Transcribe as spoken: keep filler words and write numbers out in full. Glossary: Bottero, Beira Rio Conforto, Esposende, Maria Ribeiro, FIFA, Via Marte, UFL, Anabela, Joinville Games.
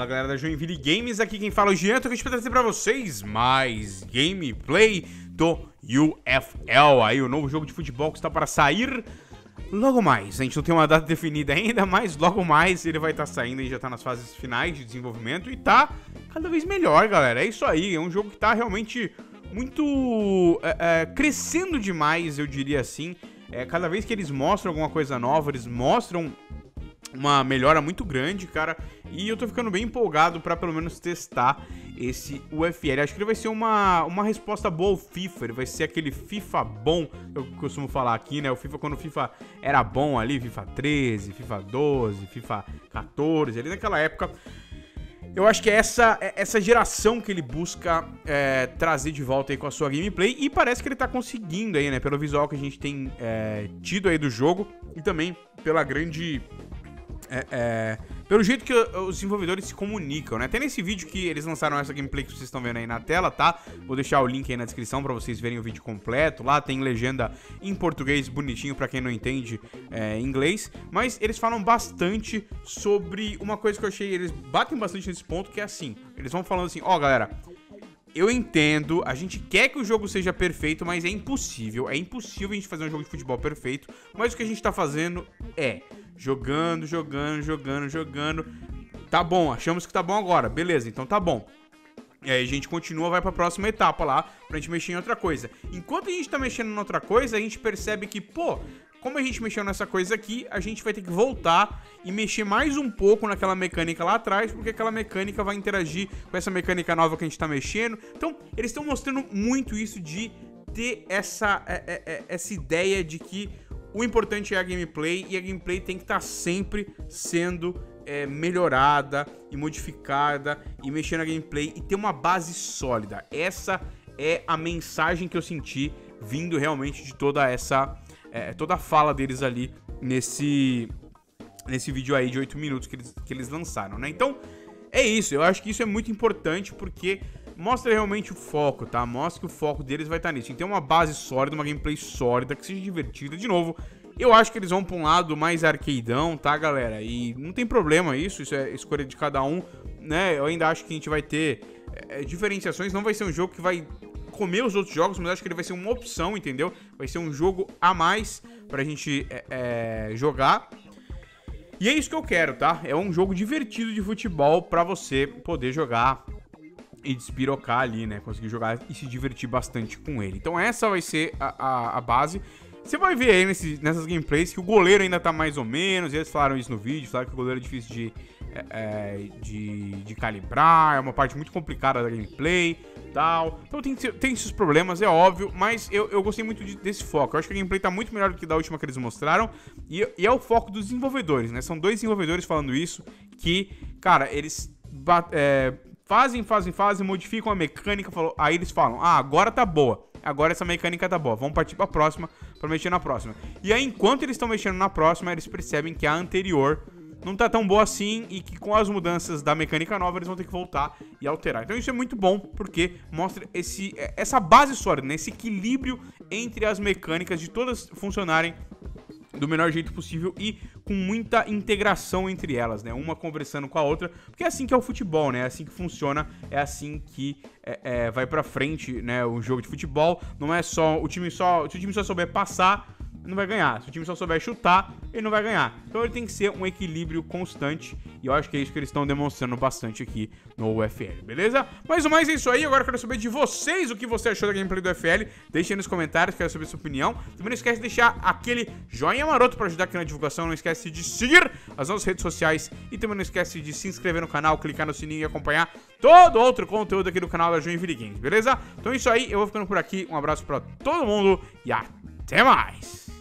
Fala galera da Joinville Games, aqui quem fala é o Jean, tô aqui pra trazer pra vocês mais gameplay do U F L, aí o novo jogo de futebol que está para sair logo mais. A gente não tem uma data definida ainda, mas logo mais ele vai estar tá saindo e já está nas fases finais de desenvolvimento e tá cada vez melhor, galera. É isso aí, é um jogo que tá realmente muito é, é, crescendo demais, eu diria assim. É, cada vez que eles mostram alguma coisa nova, eles mostram uma melhora muito grande, cara. E eu tô ficando bem empolgado pra pelo menos testar esse U F L. Acho que ele vai ser uma, uma resposta boa ao FIFA. Ele vai ser aquele FIFA bom, eu costumo falar aqui, né? O FIFA, quando o FIFA era bom ali, FIFA treze, FIFA doze, FIFA quatorze, ali naquela época. Eu acho que é essa, essa geração que ele busca é, trazer de volta aí com a sua gameplay. E parece que ele tá conseguindo aí, né? Pelo visual que a gente tem é, tido aí do jogo. E também pela grande... É, é, pelo jeito que os desenvolvedores se comunicam, né? Até nesse vídeo que eles lançaram essa gameplay que vocês estão vendo aí na tela, tá? Vou deixar o link aí na descrição pra vocês verem o vídeo completo. Lá tem legenda em português bonitinho pra quem não entende é, inglês. Mas eles falam bastante sobre uma coisa que eu achei... Eles batem bastante nesse ponto, que é assim. Eles vão falando assim, ó, galera... Eu entendo, a gente quer que o jogo seja perfeito, mas é impossível. É impossível a gente fazer um jogo de futebol perfeito. Mas o que a gente tá fazendo é... Jogando, jogando, jogando, jogando. Tá bom, achamos que tá bom agora. Beleza, então tá bom. E aí a gente continua, vai pra próxima etapa lá, pra gente mexer em outra coisa. Enquanto a gente tá mexendo em outra coisa, a gente percebe que, pô... Como a gente mexeu nessa coisa aqui, a gente vai ter que voltar e mexer mais um pouco naquela mecânica lá atrás, porque aquela mecânica vai interagir com essa mecânica nova que a gente tá mexendo. Então, eles estão mostrando muito isso de ter essa, essa ideia de que o importante é a gameplay e a gameplay tem que estar tá sempre sendo é, melhorada e modificada e mexendo na gameplay e ter uma base sólida. Essa é a mensagem que eu senti vindo realmente de toda essa... É, toda a fala deles ali nesse, nesse vídeo aí de oito minutos que eles, que eles lançaram, né? Então, é isso. Eu acho que isso é muito importante porque mostra realmente o foco, tá? Mostra que o foco deles vai estar nisso. Então, uma base sólida, uma gameplay sólida, que seja divertida. De novo, eu acho que eles vão pra um lado mais arcadeão, tá, galera? E não tem problema isso. Isso é escolha de cada um, né? Eu ainda acho que a gente vai ter é, diferenciações. Não vai ser um jogo que vai... comer os outros jogos, mas acho que ele vai ser uma opção, entendeu? Vai ser um jogo a mais pra gente é, é, jogar. E é isso que eu quero, tá? É um jogo divertido de futebol pra você poder jogar e despirocar ali, né? Conseguir jogar e se divertir bastante com ele. Então essa vai ser a, a, a base. Você vai ver aí nesse, nessas gameplays que o goleiro ainda tá mais ou menos. Eles falaram isso no vídeo, falaram que o goleiro é difícil de, é, de, de calibrar, é uma parte muito complicada da gameplay. Tal. Então tem, tem esses problemas, é óbvio, mas eu, eu gostei muito de, desse foco. Eu acho que a gameplay tá muito melhor do que da última que eles mostraram. E, e é o foco dos desenvolvedores, né? São dois desenvolvedores falando isso, que, cara, eles é, fazem, fazem, fazem, modificam a mecânica, falam, aí eles falam, ah, agora tá boa, agora essa mecânica tá boa, vamos partir pra próxima, pra mexer na próxima. E aí, enquanto eles estão mexendo na próxima, eles percebem que a anterior... não tá tão boa assim e que com as mudanças da mecânica nova eles vão ter que voltar e alterar. Então isso é muito bom porque mostra esse, essa base sólida, né? Esse equilíbrio entre as mecânicas de todas funcionarem do melhor jeito possível e com muita integração entre elas, né? Uma conversando com a outra, porque é assim que é o futebol, né? É assim que funciona, é assim que é, é, vai pra frente, né? O jogo de futebol não é só... O time só se o time só souber passar... não vai ganhar. Se o time só souber chutar, ele não vai ganhar. Então ele tem que ser um equilíbrio constante. E eu acho que é isso que eles estão demonstrando bastante aqui no U F L, beleza? Mas o mais é isso aí. Agora eu quero saber de vocês o que você achou da gameplay do U F L. Deixe aí nos comentários, quero saber a sua opinião. Também não esquece de deixar aquele joinha maroto para ajudar aqui na divulgação. Não esquece de seguir as nossas redes sociais. E também não esquece de se inscrever no canal, clicar no sininho e acompanhar todo outro conteúdo aqui do canal da Joinville Games, beleza? Então é isso aí. Eu vou ficando por aqui. Um abraço para todo mundo e até mais!